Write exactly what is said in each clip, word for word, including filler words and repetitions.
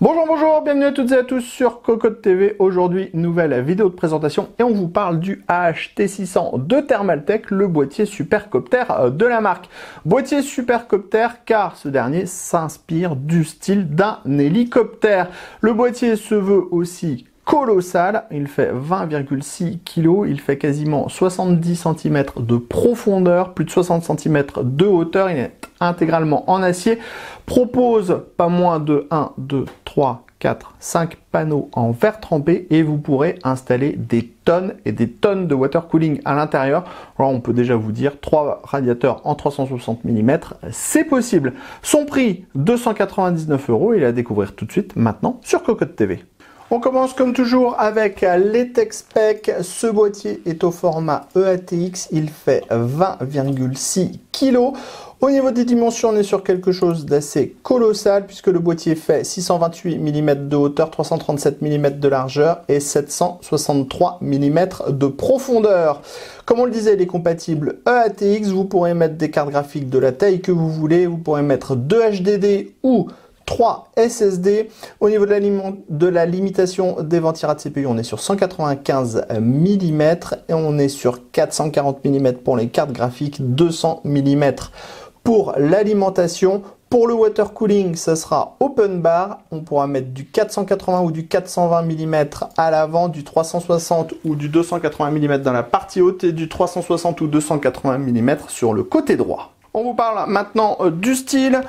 Bonjour, bonjour, bienvenue à toutes et à tous sur Cowcot T V. Aujourd'hui, nouvelle vidéo de présentation et on vous parle du A H T six cents de Thermaltake, le boîtier supercopter de la marque. Boîtier supercopter car ce dernier s'inspire du style d'un hélicoptère. Le boîtier se veut aussi colossal, il fait vingt virgule six kilos, il fait quasiment soixante-dix centimètres de profondeur, plus de soixante centimètres de hauteur, il est intégralement en acier, propose pas moins de un, deux, trois, quatre, cinq panneaux en verre trempé et vous pourrez installer des tonnes et des tonnes de water cooling à l'intérieur. Alors on peut déjà vous dire trois radiateurs en trois cent soixante millimètres, c'est possible. Son prix deux cent quatre-vingt-dix-neuf euros, il est à découvrir tout de suite maintenant sur Cowcot T V. On commence comme toujours avec les tech specs. Ce boîtier est au format E A T X, il fait vingt virgule six kilos. Au niveau des dimensions, on est sur quelque chose d'assez colossal puisque le boîtier fait six cent vingt-huit millimètres de hauteur, trois cent trente-sept millimètres de largeur et sept cent soixante-trois millimètres de profondeur. Comme on le disait, il est compatible E A T X. Vous pourrez mettre des cartes graphiques de la taille que vous voulez. Vous pourrez mettre deux H D D ou trois S S D. Au niveau de la, de la limitation des ventilateurs de C P U, on est sur cent quatre-vingt-quinze millimètres et on est sur quatre cent quarante millimètres pour les cartes graphiques, deux cents millimètres pour l'alimentation. Pour le water cooling, ça sera open bar. On pourra mettre du quatre cent quatre-vingts ou du quatre cent vingt millimètres à l'avant, du trois cent soixante ou du deux cent quatre-vingts millimètres dans la partie haute et du trois cent soixante ou deux cent quatre-vingts millimètres sur le côté droit. On vous parle maintenant du style.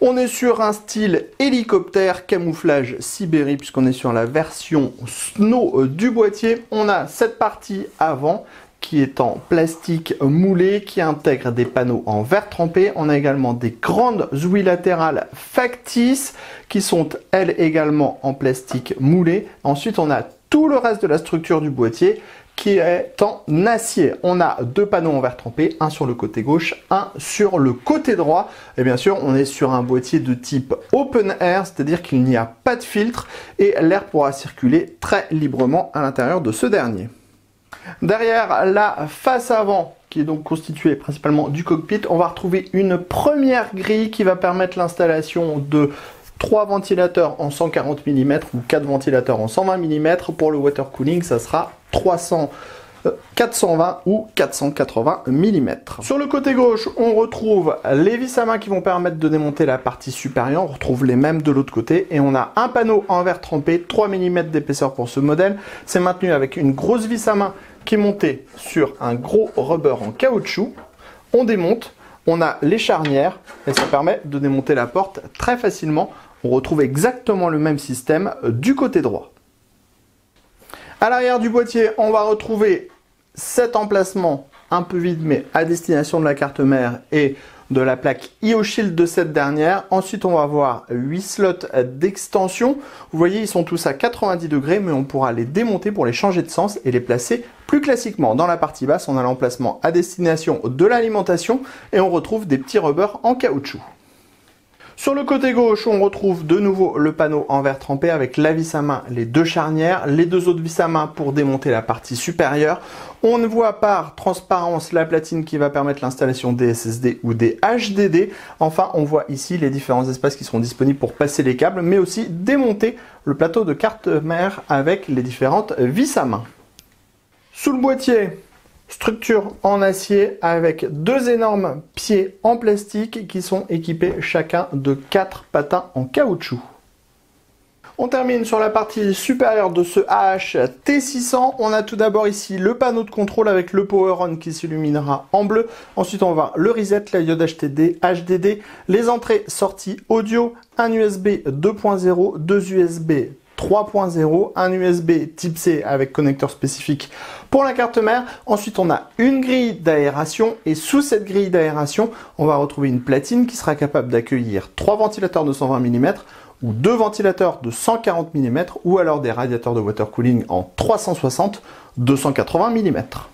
On est sur un style hélicoptère, camouflage Sibérie, puisqu'on est sur la version Snow du boîtier. On a cette partie avant qui est en plastique moulé, qui intègre des panneaux en verre trempé. On a également des grandes ouïes latérales factices qui sont elles également en plastique moulé. Ensuite, on a tout le reste de la structure du boîtier qui est en acier. On a deux panneaux en verre trempé, un sur le côté gauche, un sur le côté droit. Et bien sûr, on est sur un boîtier de type open air, c'est-à-dire qu'il n'y a pas de filtre et l'air pourra circuler très librement à l'intérieur de ce dernier. Derrière la face avant, qui est donc constituée principalement du cockpit, on va retrouver une première grille qui va permettre l'installation de trois ventilateurs en cent quarante millimètres ou quatre ventilateurs en cent vingt millimètres. Pour le water cooling, ça sera trois cents, quatre cent vingt ou quatre cent quatre-vingts millimètres. Sur le côté gauche, on retrouve les vis à main qui vont permettre de démonter la partie supérieure. On retrouve les mêmes de l'autre côté et on a un panneau en verre trempé, trois millimètres d'épaisseur pour ce modèle. C'est maintenu avec une grosse vis à main qui est montée sur un gros rubber en caoutchouc. On démonte, on a les charnières et ça permet de démonter la porte très facilement. On retrouve exactement le même système du côté droit. À l'arrière du boîtier, on va retrouver cet emplacement un peu vide, mais à destination de la carte mère et de la plaque I O Shield de cette dernière. Ensuite, on va avoir huit slots d'extension. Vous voyez, ils sont tous à quatre-vingt-dix degrés, mais on pourra les démonter pour les changer de sens et les placer plus classiquement. Dans la partie basse, on a l'emplacement à destination de l'alimentation et on retrouve des petits rubbers en caoutchouc. Sur le côté gauche, on retrouve de nouveau le panneau en verre trempé avec la vis à main, les deux charnières, les deux autres vis à main pour démonter la partie supérieure. On voit par transparence la platine qui va permettre l'installation des S S D ou des H D D. Enfin, on voit ici les différents espaces qui seront disponibles pour passer les câbles, mais aussi démonter le plateau de carte mère avec les différentes vis à main. Sous le boîtier, structure en acier avec deux énormes pieds en plastique qui sont équipés chacun de quatre patins en caoutchouc. On termine sur la partie supérieure de ce A H T six cents. On a tout d'abord ici le panneau de contrôle avec le power on qui s'illuminera en bleu. Ensuite, on va le reset, la diode H T D, H D D, les entrées sorties audio, un U S B deux point zéro, deux U S B trois point zéro, un U S B type C avec connecteur spécifique pour la carte mère. Ensuite, on a une grille d'aération et sous cette grille d'aération, on va retrouver une platine qui sera capable d'accueillir trois ventilateurs de cent vingt millimètres ou deux ventilateurs de cent quarante millimètres ou alors des radiateurs de water cooling en trois cent soixante, deux cent quatre-vingts millimètres.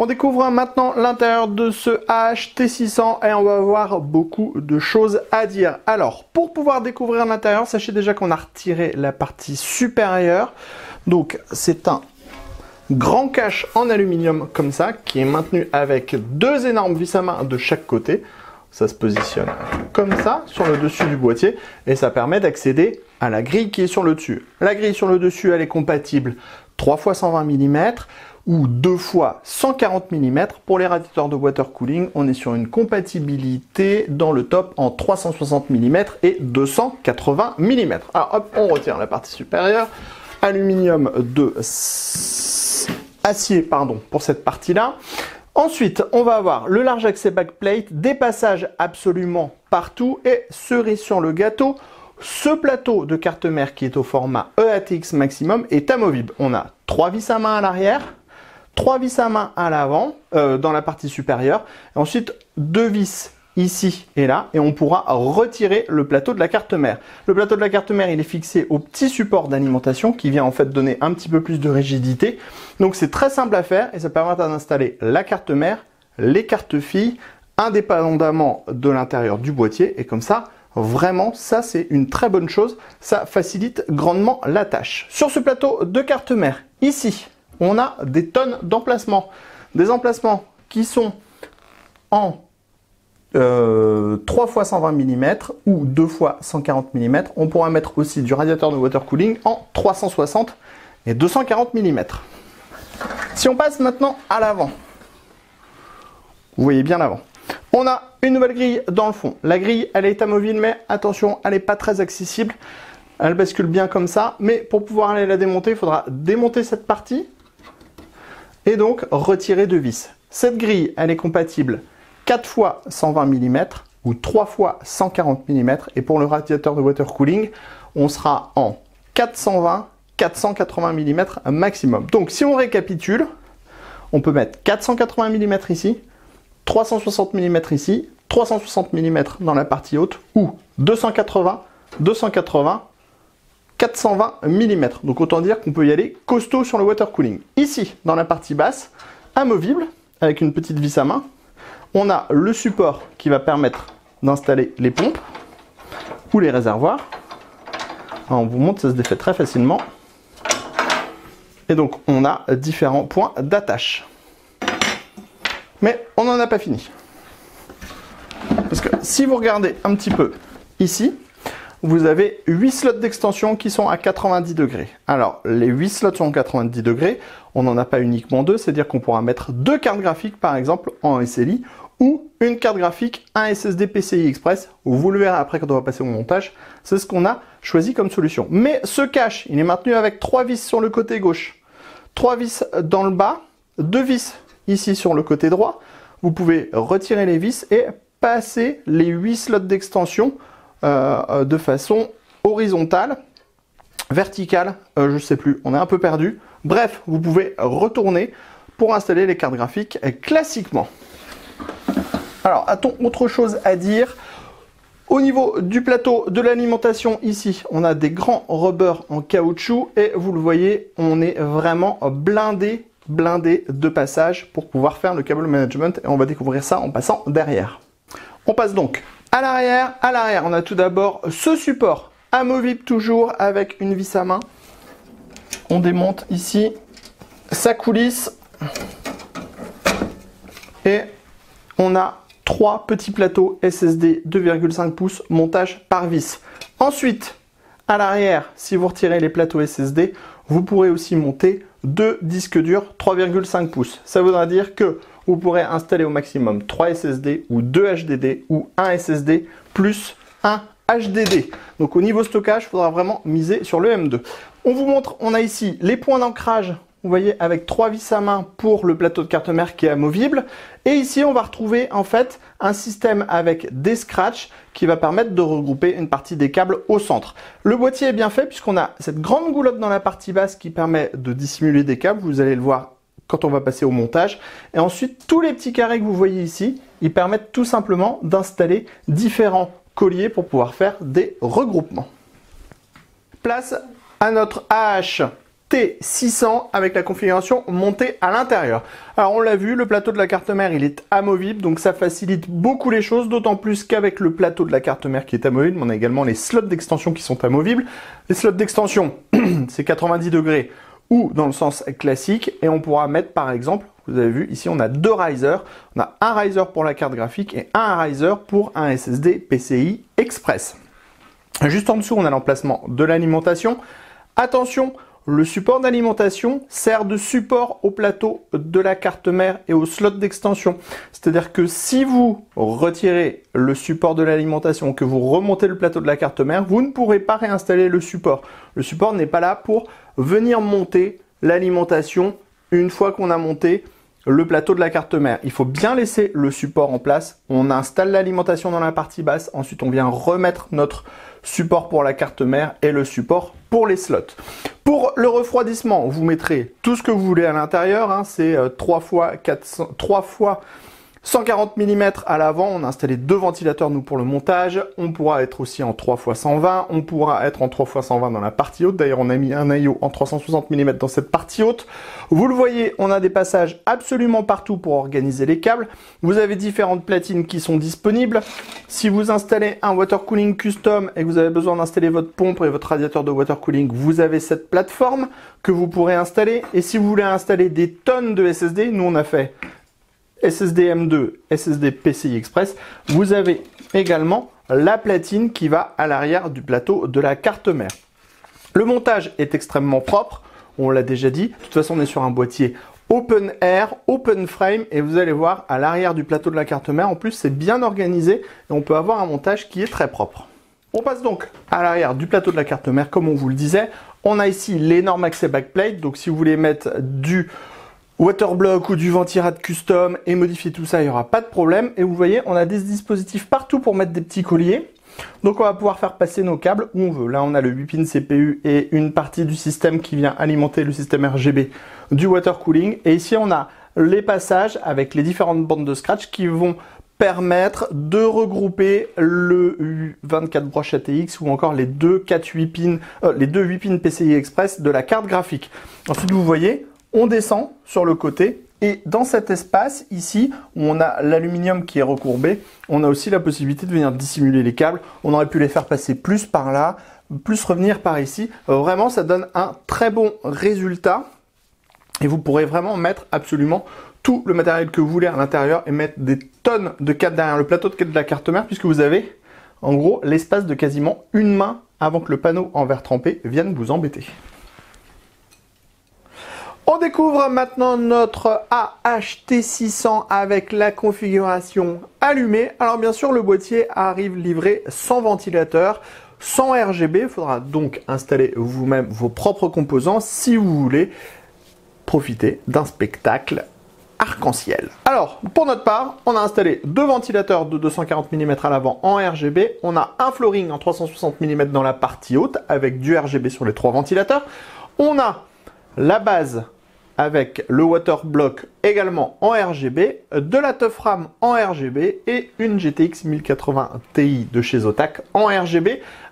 On découvre maintenant l'intérieur de ce A H T six cents et on va avoir beaucoup de choses à dire. Alors, pour pouvoir découvrir l'intérieur, sachez déjà qu'on a retiré la partie supérieure. Donc, c'est un grand cache en aluminium comme ça qui est maintenu avec deux énormes vis à main de chaque côté. ça se positionne comme ça sur le dessus du boîtier et ça permet d'accéder à la grille qui est sur le dessus. La grille sur le dessus, elle est compatible trois fois cent vingt millimètres ou deux fois cent quarante millimètres. Pour les radiateurs de water cooling, on est sur une compatibilité dans le top en trois cent soixante millimètres et deux cent quatre-vingts millimètres. Alors hop, on retire la partie supérieure. Aluminium de acier pardon, pour cette partie-là. Ensuite, on va avoir le large accès backplate, des passages absolument partout et cerise sur le gâteau. Ce plateau de carte mère qui est au format E A T X maximum est amovible. On a trois vis à main à l'arrière, trois vis à main à l'avant, euh, dans la partie supérieure. Et ensuite, deux vis ici et là, et on pourra retirer le plateau de la carte mère. Le plateau de la carte mère, il est fixé au petit support d'alimentation qui vient en fait donner un petit peu plus de rigidité. Donc c'est très simple à faire et ça permet d'installer la carte mère, les cartes filles, indépendamment de l'intérieur du boîtier. Et comme ça, vraiment, ça c'est une très bonne chose. Ça facilite grandement la tâche. Sur ce plateau de carte mère, ici, on a des tonnes d'emplacements. Des emplacements qui sont en Euh, trois fois cent vingt millimètres ou deux fois cent quarante millimètres. On pourra mettre aussi du radiateur de water cooling en trois cent soixante et deux cent quarante millimètres. Si on passe maintenant à l'avant, vous voyez bien l'avant, on a une nouvelle grille dans le fond. La grille, elle est amovible, mais attention, elle n'est pas très accessible. Elle bascule bien comme ça, mais pour pouvoir aller la démonter, il faudra démonter cette partie et donc retirer deux vis. Cette grille, elle est compatible quatre fois cent vingt millimètres ou trois fois cent quarante millimètres. Et pour le radiateur de water cooling, on sera en quatre cent vingt quatre cent quatre-vingts millimètres maximum. Donc si on récapitule, on peut mettre quatre cent quatre-vingts millimètres ici, trois cent soixante millimètres ici, trois cent soixante millimètres dans la partie haute ou deux cent quatre-vingts, deux cent quatre-vingts, quatre cent vingt millimètres. Donc autant dire qu'on peut y aller costaud sur le water cooling. Ici, dans la partie basse, amovible avec une petite vis à main, on a le support qui va permettre d'installer les pompes ou les réservoirs. Alors on vous montre, ça se défait très facilement. Et donc, on a différents points d'attache. Mais on n'en a pas fini. Parce que si vous regardez un petit peu ici, vous avez huit slots d'extension qui sont à quatre-vingt-dix degrés. Alors, les huit slots sont à quatre-vingt-dix degrés. On n'en a pas uniquement deux, c'est-à-dire qu'on pourra mettre deux cartes graphiques, par exemple, en S L I ou une carte graphique, un S S D P C I Express. Vous le verrez après quand on va passer au montage. C'est ce qu'on a choisi comme solution. Mais ce cache, il est maintenu avec trois vis sur le côté gauche, trois vis dans le bas, deux vis ici sur le côté droit. Vous pouvez retirer les vis et passer les huit slots d'extension Euh, de façon horizontale, verticale, euh, je sais plus, on est un peu perdu. Bref, vous pouvez retourner pour installer les cartes graphiques classiquement. Alors, a-t-on autre chose à dire? Au niveau du plateau de l'alimentation, ici, on a des grands rubbers en caoutchouc et vous le voyez, on est vraiment blindé, blindé de passages pour pouvoir faire le câble management et on va découvrir ça en passant derrière. On passe donc à l'arrière. À l'arrière, on a tout d'abord ce support amovible toujours avec une vis à main. On démonte ici, ça coulisse et on a trois petits plateaux S S D deux virgule cinq pouces montage par vis. Ensuite, à l'arrière, si vous retirez les plateaux S S D, vous pourrez aussi monter deux disques durs trois virgule cinq pouces. Ça voudra dire que vous pourrez installer au maximum trois S S D ou deux H D D ou un S S D plus un H D D. Donc au niveau stockage, il faudra vraiment miser sur le M deux. On vous montre, on a ici les points d'ancrage, vous voyez, avec trois vis à main pour le plateau de carte mère qui est amovible. Et ici, on va retrouver en fait un système avec des scratchs qui va permettre de regrouper une partie des câbles au centre. Le boîtier est bien fait puisqu'on a cette grande goulotte dans la partie basse qui permet de dissimuler des câbles, vous allez le voir quand on va passer au montage. Et ensuite, tous les petits carrés que vous voyez ici, ils permettent tout simplement d'installer différents colliers pour pouvoir faire des regroupements. Place à notre A H T six cents avec la configuration montée à l'intérieur. Alors, on l'a vu, le plateau de la carte mère, il est amovible, donc ça facilite beaucoup les choses, d'autant plus qu'avec le plateau de la carte mère qui est amovible, on a également les slots d'extension qui sont amovibles. Les slots d'extension, c'est quatre-vingt-dix degrés ou dans le sens classique, et on pourra mettre par exemple, Vous avez vu, ici on a deux risers. On a un riser pour la carte graphique et un riser pour un S S D P C I Express. Juste en dessous, on a l'emplacement de l'alimentation. Attention, le support d'alimentation sert de support au plateau de la carte mère et au slot d'extension. C'est-à-dire que si vous retirez le support de l'alimentation, que vous remontez le plateau de la carte mère, vous ne pourrez pas réinstaller le support. Le support n'est pas là pour venir monter l'alimentation une fois qu'on a monté le plateau de la carte mère. Il faut bien laisser le support en place. On installe l'alimentation dans la partie basse. Ensuite, on vient remettre notre support pour la carte mère et le support pour les slots. Pour le refroidissement, vous mettrez tout ce que vous voulez à l'intérieur, hein, c'est trois fois cent quarante millimètres à l'avant. On a installé deux ventilateurs nous pour le montage. On pourra être aussi en trois fois cent vingt, on pourra être en trois fois cent vingt dans la partie haute. D'ailleurs, on a mis un A I O en trois cent soixante millimètres dans cette partie haute. Vous le voyez, on a des passages absolument partout pour organiser les câbles. Vous avez différentes platines qui sont disponibles. Si vous installez un water cooling custom et que vous avez besoin d'installer votre pompe et votre radiateur de water cooling, vous avez cette plateforme que vous pourrez installer. Et si vous voulez installer des tonnes de S S D, nous on a fait S S D M deux, S S D P C I Express, vous avez également la platine qui va à l'arrière du plateau de la carte mère. Le montage est extrêmement propre, on l'a déjà dit. De toute façon, on est sur un boîtier open air, open frame, et vous allez voir à l'arrière du plateau de la carte mère, en plus c'est bien organisé et on peut avoir un montage qui est très propre. On passe donc à l'arrière du plateau de la carte mère, comme on vous le disait. On a ici l'énorme accès backplate, donc si vous voulez mettre du waterblock ou du ventirad custom et modifier tout ça, il n'y aura pas de problème. Et vous voyez, on a des dispositifs partout pour mettre des petits colliers. Donc on va pouvoir faire passer nos câbles où on veut. Là on a le huit pins C P U et une partie du système qui vient alimenter le système R G B du water cooling. Et ici on a les passages avec les différentes bandes de scratch qui vont permettre de regrouper le vingt-quatre broches A T X ou encore les deux quatre huit pins, euh, les deux huit pins P C I Express de la carte graphique. Ensuite vous voyez, on descend sur le côté et dans cet espace ici où on a l'aluminium qui est recourbé, on a aussi la possibilité de venir dissimuler les câbles. On aurait pu les faire passer plus par là, plus revenir par ici. Vraiment, ça donne un très bon résultat et vous pourrez vraiment mettre absolument tout le matériel que vous voulez à l'intérieur et mettre des tonnes de câbles derrière le plateau de la carte mère, puisque vous avez en gros l'espace de quasiment une main avant que le panneau en verre trempé vienne vous embêter. On découvre maintenant notre A H T six cents avec la configuration allumée. Alors bien sûr, le boîtier arrive livré sans ventilateur, sans R G B. Il faudra donc installer vous-même vos propres composants si vous voulez profiter d'un spectacle arc-en-ciel. Alors, pour notre part, on a installé deux ventilateurs de deux cent quarante millimètres à l'avant en R G B. On a un flooring en trois cent soixante millimètres dans la partie haute avec du R G B sur les trois ventilateurs. On a la base avec le water block également en R G B, de la tough RAM en R G B et une G T X mille quatre-vingts Ti de chez Zotac en R G B,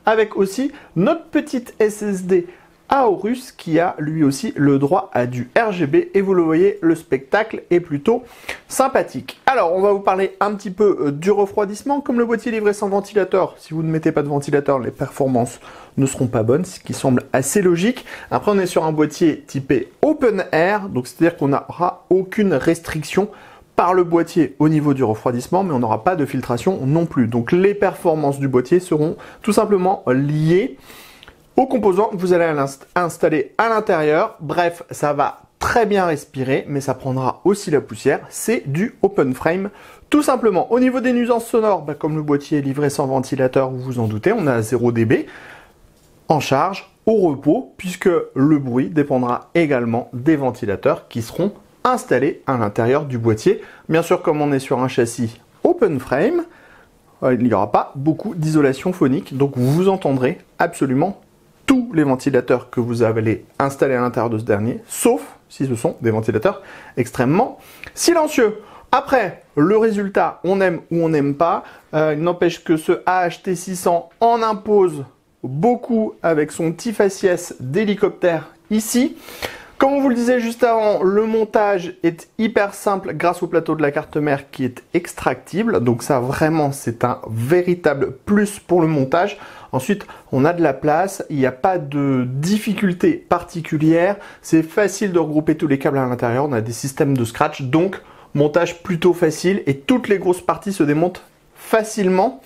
avec aussi notre petite S S D Aorus qui a lui aussi le droit à du R G B. Et vous le voyez, le spectacle est plutôt sympathique. Alors on va vous parler un petit peu du refroidissement. Comme le boîtier livré sans ventilateur, si vous ne mettez pas de ventilateur, les performances ne seront pas bonnes, ce qui semble assez logique. Après, on est sur un boîtier typé open air, donc c'est-à-dire qu'on n'aura aucune restriction par le boîtier au niveau du refroidissement, mais on n'aura pas de filtration non plus. Donc les performances du boîtier seront tout simplement liées aux composants que vous allez inst installer à l'intérieur. Bref, ça va très bien respirer, mais ça prendra aussi la poussière. C'est du open frame, tout simplement. Au niveau des nuisances sonores, bah, comme le boîtier est livré sans ventilateur, vous vous en doutez, on a zéro décibels en charge, au repos, puisque le bruit dépendra également des ventilateurs qui seront installés à l'intérieur du boîtier. Bien sûr, comme on est sur un châssis open frame, euh, il n'y aura pas beaucoup d'isolation phonique, donc vous entendrez absolument tous les ventilateurs que vous allez installer à l'intérieur de ce dernier, sauf si ce sont des ventilateurs extrêmement silencieux. Après, le résultat, on aime ou on n'aime pas. Euh, il n'empêche que ce A H T six cents en impose beaucoup avec son petit faciès d'hélicoptère ici. Comme on vous le disait juste avant, le montage est hyper simple grâce au plateau de la carte mère qui est extractible. Donc ça vraiment c'est un véritable plus pour le montage. Ensuite on a de la place, il n'y a pas de difficulté particulière. C'est facile de regrouper tous les câbles à l'intérieur, on a des systèmes de scratch. Donc montage plutôt facile et toutes les grosses parties se démontent facilement.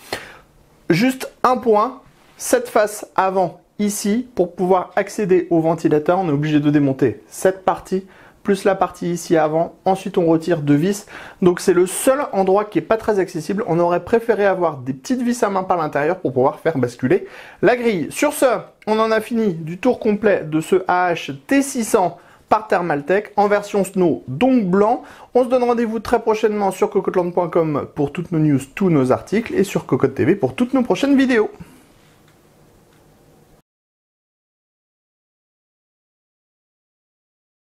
Juste un point, cette face avant ici, pour pouvoir accéder au ventilateur, on est obligé de démonter cette partie, plus la partie ici avant. Ensuite, on retire deux vis. Donc, c'est le seul endroit qui n'est pas très accessible. On aurait préféré avoir des petites vis à main par l'intérieur pour pouvoir faire basculer la grille. Sur ce, on en a fini du tour complet de ce A H T six cents par Thermaltake en version Snow, donc blanc. On se donne rendez-vous très prochainement sur cowcotland point com pour toutes nos news, tous nos articles et sur Cowcot T V pour toutes nos prochaines vidéos.